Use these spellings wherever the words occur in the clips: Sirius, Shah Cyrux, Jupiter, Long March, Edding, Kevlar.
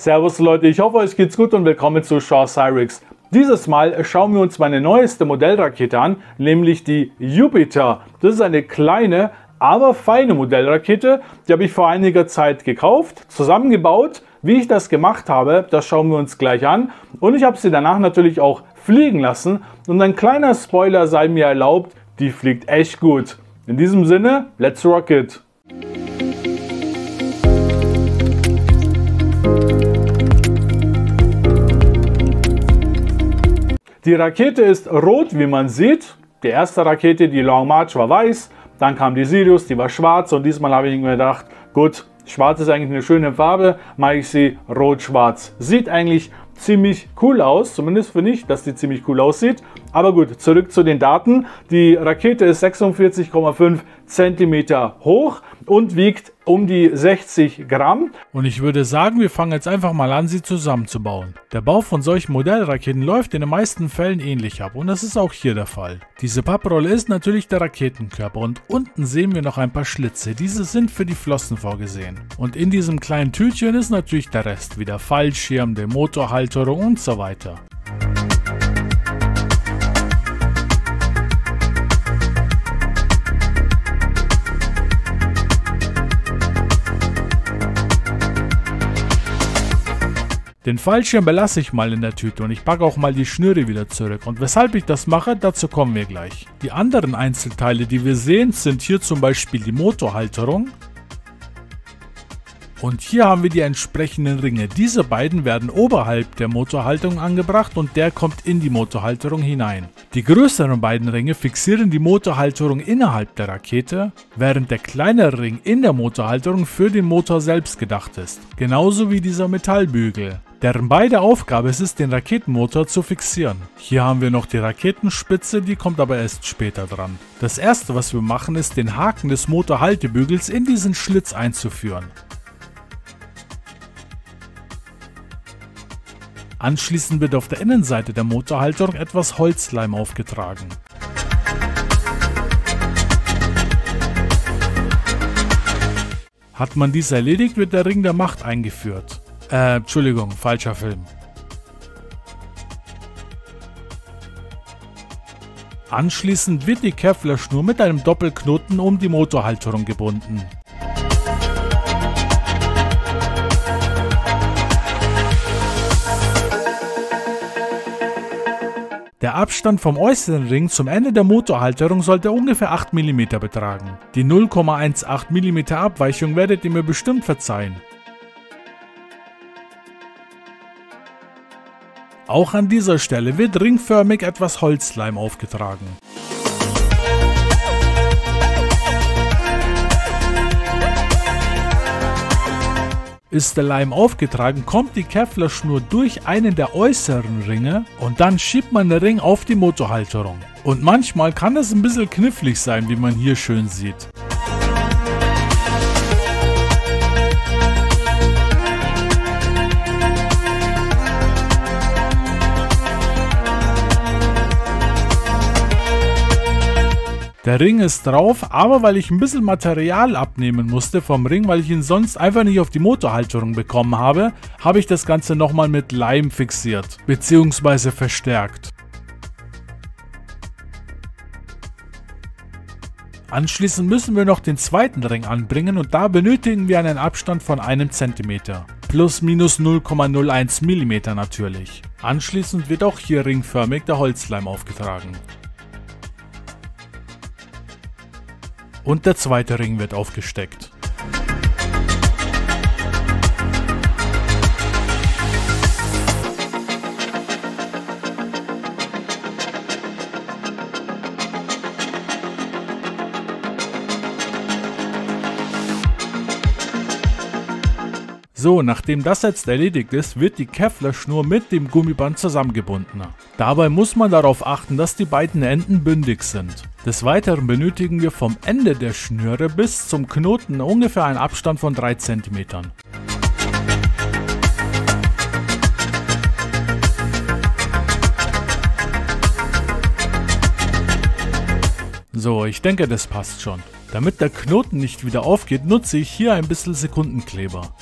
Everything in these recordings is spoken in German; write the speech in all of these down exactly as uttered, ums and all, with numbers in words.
Servus Leute, ich hoffe euch geht's gut und willkommen zu Shah Cyrux. Dieses Mal schauen wir uns meine neueste Modellrakete an, nämlich die Jupiter. Das ist eine kleine, aber feine Modellrakete, die habe ich vor einiger Zeit gekauft, zusammengebaut. Wie ich das gemacht habe, das schauen wir uns gleich an. Und ich habe sie danach natürlich auch fliegen lassen. Und ein kleiner Spoiler sei mir erlaubt, die fliegt echt gut. In diesem Sinne, let's rock it! Die Rakete ist rot, wie man sieht. Die erste Rakete, die Long March, war weiß. Dann kam die Sirius, die war schwarz. Und diesmal habe ich mir gedacht, gut, schwarz ist eigentlich eine schöne Farbe, mache ich sie rot-schwarz. Sieht eigentlich ziemlich cool aus, zumindest finde ich, dass die ziemlich cool aussieht. Aber gut, zurück zu den Daten. Die Rakete ist sechsundvierzig Komma fünf Zentimeter hoch und wiegt um die sechzig Gramm. Und ich würde sagen, wir fangen jetzt einfach mal an, sie zusammenzubauen. Der Bau von solchen Modellraketen läuft in den meisten Fällen ähnlich ab und das ist auch hier der Fall. Diese Papprolle ist natürlich der Raketenkörper und unten sehen wir noch ein paar Schlitze. Diese sind für die Flossen vorgesehen. Und in diesem kleinen Tütchen ist natürlich der Rest, wie der Fallschirm, der Motorhalterung und so weiter. Den Fallschirm belasse ich mal in der Tüte und ich packe auch mal die Schnüre wieder zurück. Und weshalb ich das mache, dazu kommen wir gleich. Die anderen Einzelteile, die wir sehen, sind hier zum Beispiel die Motorhalterung. Und hier haben wir die entsprechenden Ringe. Diese beiden werden oberhalb der Motorhalterung angebracht und der kommt in die Motorhalterung hinein. Die größeren beiden Ringe fixieren die Motorhalterung innerhalb der Rakete, während der kleinere Ring in der Motorhalterung für den Motor selbst gedacht ist. Genauso wie dieser Metallbügel, deren beide Aufgabe es ist, den Raketenmotor zu fixieren. Hier haben wir noch die Raketenspitze, die kommt aber erst später dran. Das erste, was wir machen, ist, den Haken des Motorhaltebügels in diesen Schlitz einzuführen. Anschließend wird auf der Innenseite der Motorhalterung etwas Holzleim aufgetragen. Hat man dies erledigt, wird der Ring der Macht eingeführt. Äh, Entschuldigung, falscher Film. Anschließend wird die Kevlar-Schnur mit einem Doppelknoten um die Motorhalterung gebunden. Der Abstand vom äußeren Ring zum Ende der Motorhalterung sollte ungefähr acht Millimeter betragen. Die null Komma achtzehn Millimeter Abweichung werdet ihr mir bestimmt verzeihen. Auch an dieser Stelle wird ringförmig etwas Holzleim aufgetragen. Ist der Leim aufgetragen, kommt die Kevlar-Schnur durch einen der äußeren Ringe und dann schiebt man den Ring auf die Motorhalterung. Und manchmal kann es ein bisschen knifflig sein, wie man hier schön sieht. Der Ring ist drauf, aber weil ich ein bisschen Material abnehmen musste vom Ring, weil ich ihn sonst einfach nicht auf die Motorhalterung bekommen habe, habe ich das Ganze nochmal mit Leim fixiert bzw. verstärkt. Anschließend müssen wir noch den zweiten Ring anbringen und da benötigen wir einen Abstand von einem Zentimeter. Plus minus null Komma null eins Millimeter natürlich. Anschließend wird auch hier ringförmig der Holzleim aufgetragen. Und der zweite Ring wird aufgesteckt. So, nachdem das jetzt erledigt ist, wird die Kevlar-Schnur mit dem Gummiband zusammengebunden. Dabei muss man darauf achten, dass die beiden Enden bündig sind. Des Weiteren benötigen wir vom Ende der Schnüre bis zum Knoten ungefähr einen Abstand von drei Zentimeter. So, ich denke, das passt schon. Damit der Knoten nicht wieder aufgeht, nutze ich hier ein bisschen Sekundenkleber.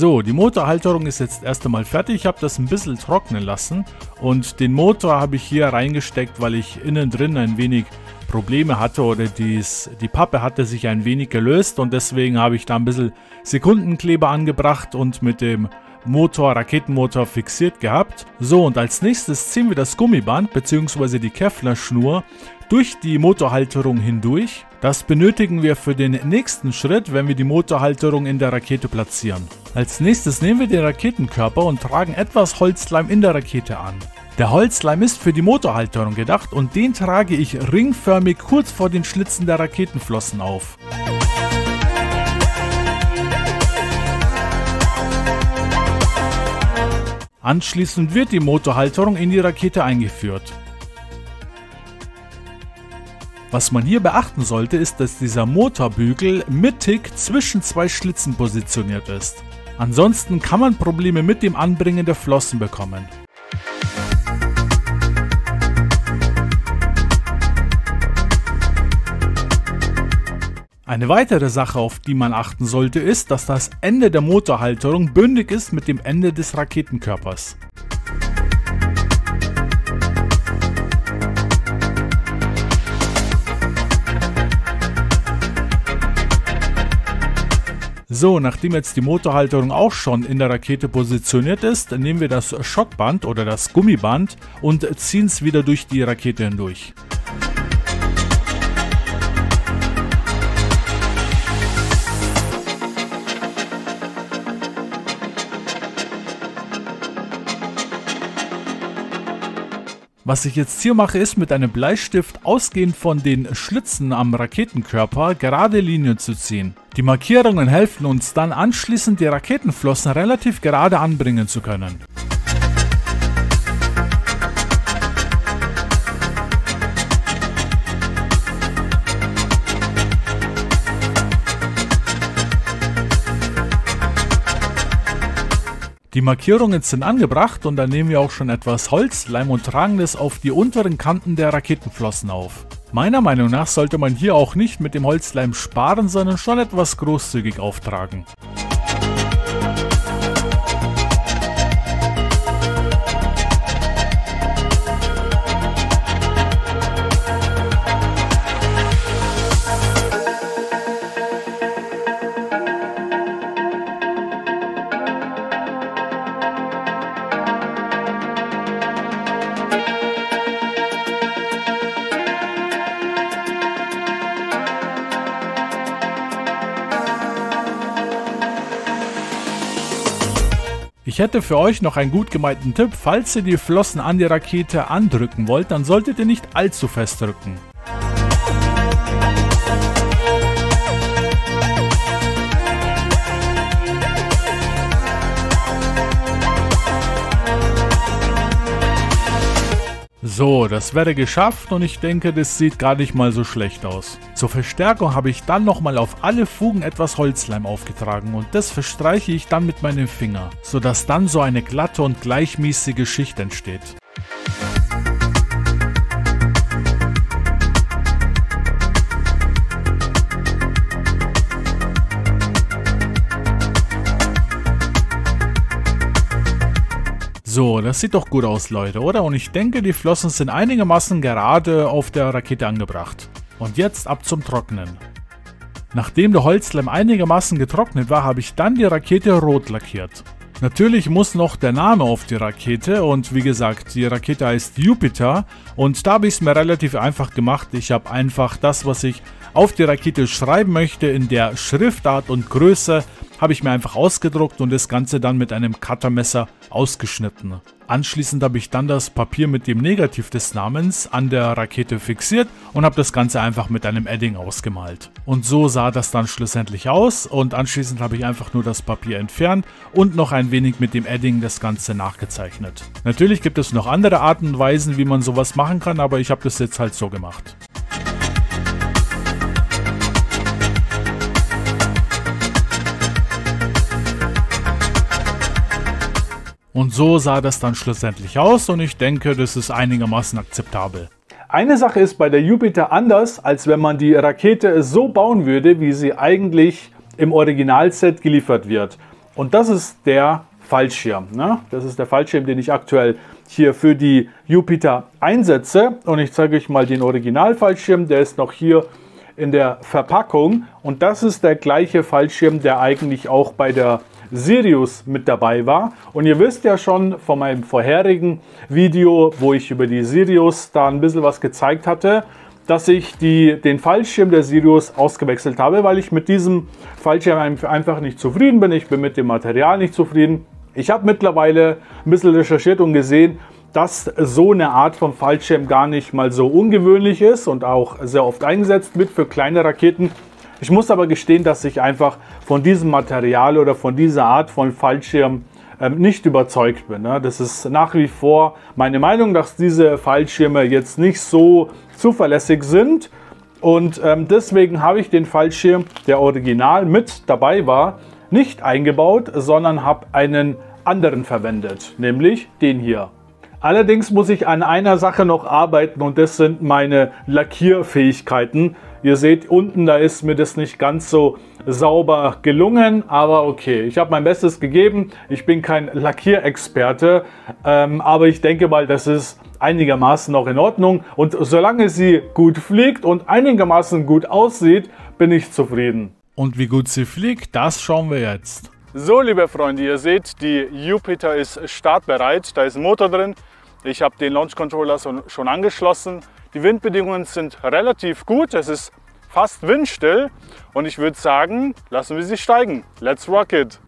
So, die Motorhalterung ist jetzt erst einmal fertig. Ich habe das ein bisschen trocknen lassen und den Motor habe ich hier reingesteckt, weil ich innen drin ein wenig Probleme hatte oder dies, die Pappe hatte sich ein wenig gelöst und deswegen habe ich da ein bisschen Sekundenkleber angebracht und mit dem Motor, Raketenmotor fixiert gehabt. So, und als nächstes ziehen wir das Gummiband bzw. die Kevlar-Schnur durch die Motorhalterung hindurch. Das benötigen wir für den nächsten Schritt, wenn wir die Motorhalterung in der Rakete platzieren. Als nächstes nehmen wir den Raketenkörper und tragen etwas Holzleim in der Rakete an. Der Holzleim ist für die Motorhalterung gedacht und den trage ich ringförmig kurz vor den Schlitzen der Raketenflossen auf. Anschließend wird die Motorhalterung in die Rakete eingeführt. Was man hier beachten sollte, ist, dass dieser Motorbügel mittig zwischen zwei Schlitzen positioniert ist. Ansonsten kann man Probleme mit dem Anbringen der Flossen bekommen. Eine weitere Sache, auf die man achten sollte, ist, dass das Ende der Motorhalterung bündig ist mit dem Ende des Raketenkörpers. So, nachdem jetzt die Motorhalterung auch schon in der Rakete positioniert ist, nehmen wir das Schockband oder das Gummiband und ziehen es wieder durch die Rakete hindurch. Was ich jetzt hier mache, ist mit einem Bleistift ausgehend von den Schlitzen am Raketenkörper gerade Linien zu ziehen. Die Markierungen helfen uns dann anschließend die Raketenflossen relativ gerade anbringen zu können. Die Markierungen sind angebracht und dann nehmen wir auch schon etwas Holzleim und tragen das auf die unteren Kanten der Raketenflossen auf. Meiner Meinung nach sollte man hier auch nicht mit dem Holzleim sparen, sondern schon etwas großzügig auftragen. Ich hätte für euch noch einen gut gemeinten Tipp, falls ihr die Flossen an die Rakete andrücken wollt, dann solltet ihr nicht allzu fest drücken. So, das wäre geschafft und ich denke, das sieht gar nicht mal so schlecht aus. Zur Verstärkung habe ich dann nochmal auf alle Fugen etwas Holzleim aufgetragen und das verstreiche ich dann mit meinem Finger, sodass dann so eine glatte und gleichmäßige Schicht entsteht. So, das sieht doch gut aus, Leute, oder? Und ich denke, die Flossen sind einigermaßen gerade auf der Rakete angebracht. Und jetzt ab zum Trocknen. Nachdem der Holzleim einigermaßen getrocknet war, habe ich dann die Rakete rot lackiert. Natürlich muss noch der Name auf die Rakete und wie gesagt, die Rakete heißt Jupiter und da habe ich es mir relativ einfach gemacht. Ich habe einfach das, was ich auf die Rakete schreiben möchte, in der Schriftart und Größe habe ich mir einfach ausgedruckt und das Ganze dann mit einem Cuttermesser ausgeschnitten. Anschließend habe ich dann das Papier mit dem Negativ des Namens an der Rakete fixiert und habe das Ganze einfach mit einem Edding ausgemalt. Und so sah das dann schlussendlich aus und anschließend habe ich einfach nur das Papier entfernt und noch ein wenig mit dem Edding das Ganze nachgezeichnet. Natürlich gibt es noch andere Arten und Weisen, wie man sowas machen kann, aber ich habe das jetzt halt so gemacht. Und so sah das dann schlussendlich aus und ich denke, das ist einigermaßen akzeptabel. Eine Sache ist bei der Jupiter anders, als wenn man die Rakete so bauen würde, wie sie eigentlich im Originalset geliefert wird. Und das ist der Fallschirm. Ne? Das ist der Fallschirm, den ich aktuell hier für die Jupiter einsetze. Und ich zeige euch mal den Originalfallschirm. Der ist noch hier in der Verpackung. Und das ist der gleiche Fallschirm, der eigentlich auch bei der Sirius mit dabei war. Und ihr wisst ja schon von meinem vorherigen Video, wo ich über die Sirius da ein bisschen was gezeigt hatte, dass ich die, den Fallschirm der Sirius ausgewechselt habe, weil ich mit diesem Fallschirm einfach nicht zufrieden bin. Ich bin mit dem Material nicht zufrieden. Ich habe mittlerweile ein bisschen recherchiert und gesehen, dass so eine Art von Fallschirm gar nicht mal so ungewöhnlich ist und auch sehr oft eingesetzt wird für kleine Raketen. Ich muss aber gestehen, dass ich einfach von diesem Material oder von dieser Art von Fallschirm nicht überzeugt bin. Das ist nach wie vor meine Meinung, dass diese Fallschirme jetzt nicht so zuverlässig sind, und deswegen habe ich den Fallschirm, der original mit dabei war, nicht eingebaut, sondern habe einen anderen verwendet, nämlich den hier. Allerdings muss ich an einer Sache noch arbeiten, und das sind meine Lackierfähigkeiten. Ihr seht unten, da ist mir das nicht ganz so sauber gelungen, aber okay, ich habe mein Bestes gegeben. Ich bin kein Lackierexperte, ähm, aber ich denke mal, das ist einigermaßen noch in Ordnung. Und solange sie gut fliegt und einigermaßen gut aussieht, bin ich zufrieden. Und wie gut sie fliegt, das schauen wir jetzt. So, liebe Freunde, ihr seht, die Jupiter ist startbereit, da ist ein Motor drin. Ich habe den Launch Controller schon angeschlossen. Die Windbedingungen sind relativ gut, es ist fast windstill, und ich würde sagen, lassen wir sie steigen. Let's rock it!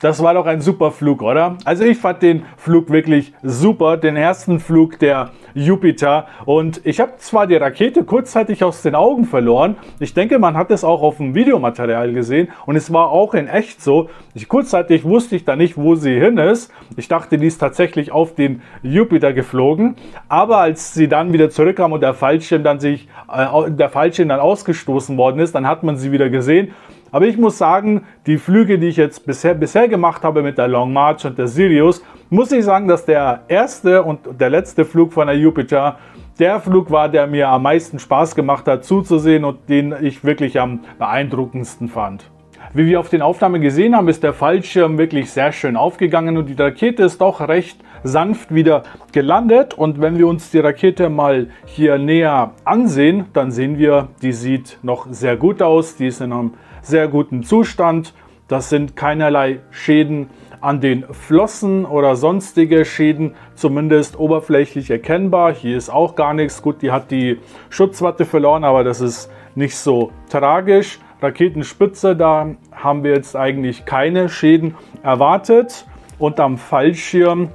Das war doch ein super Flug, oder? Also ich fand den Flug wirklich super, den ersten Flug der Jupiter. Und ich habe zwar die Rakete kurzzeitig aus den Augen verloren, ich denke, man hat es auch auf dem Videomaterial gesehen, und es war auch in echt so. Ich, kurzzeitig wusste ich da nicht, wo sie hin ist. Ich dachte, die ist tatsächlich auf den Jupiter geflogen, aber als sie dann wieder zurückkam und der Fallschirm dann, sich, äh, der Fallschirm dann ausgestoßen worden ist, dann hat man sie wieder gesehen. Aber ich muss sagen, die Flüge, die ich jetzt bisher, bisher gemacht habe mit der Long March und der Sirius, muss ich sagen, dass der erste und der letzte Flug von der Jupiter der Flug war, der mir am meisten Spaß gemacht hat zuzusehen und den ich wirklich am beeindruckendsten fand. Wie wir auf den Aufnahmen gesehen haben, ist der Fallschirm wirklich sehr schön aufgegangen und die Rakete ist doch recht sanft wieder gelandet. Und wenn wir uns die Rakete mal hier näher ansehen, dann sehen wir, die sieht noch sehr gut aus. Die ist in einem sehr guten Zustand. Das sind keinerlei Schäden an den Flossen oder sonstige Schäden, zumindest oberflächlich erkennbar. Hier ist auch gar nichts. Gut, die hat die Schutzwatte verloren, aber das ist nicht so tragisch. Raketenspitze, da haben wir jetzt eigentlich keine Schäden erwartet. Und am Fallschirm,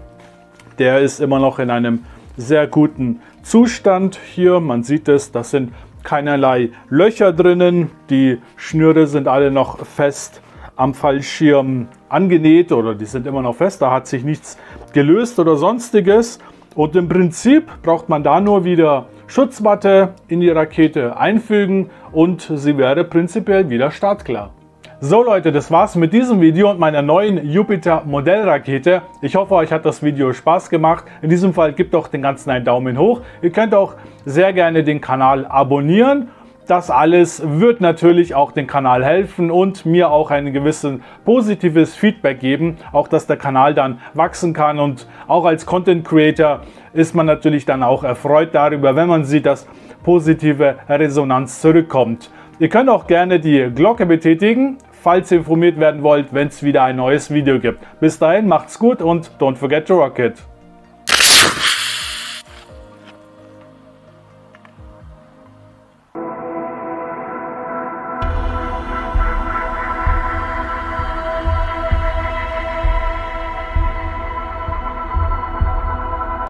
der ist immer noch in einem sehr guten Zustand hier. Man sieht es, das sind keinerlei Löcher drinnen. Die Schnüre sind alle noch fest am Fallschirm angenäht, oder die sind immer noch fest. Da hat sich nichts gelöst oder sonstiges. Und im Prinzip braucht man da nur wieder Schutzwatte in die Rakete einfügen und sie wäre prinzipiell wieder startklar. So Leute, das war's mit diesem Video und meiner neuen Jupiter Modellrakete. Ich hoffe, euch hat das Video Spaß gemacht. In diesem Fall gebt doch den ganzen einen Daumen hoch. Ihr könnt auch sehr gerne den Kanal abonnieren. Das alles wird natürlich auch dem Kanal helfen und mir auch ein gewisses positives Feedback geben. Auch, dass der Kanal dann wachsen kann, und auch als Content Creator ist man natürlich dann auch erfreut darüber, wenn man sieht, dass positive Resonanz zurückkommt. Ihr könnt auch gerne die Glocke betätigen, falls ihr informiert werden wollt, wenn es wieder ein neues Video gibt. Bis dahin, macht's gut und don't forget to rock it!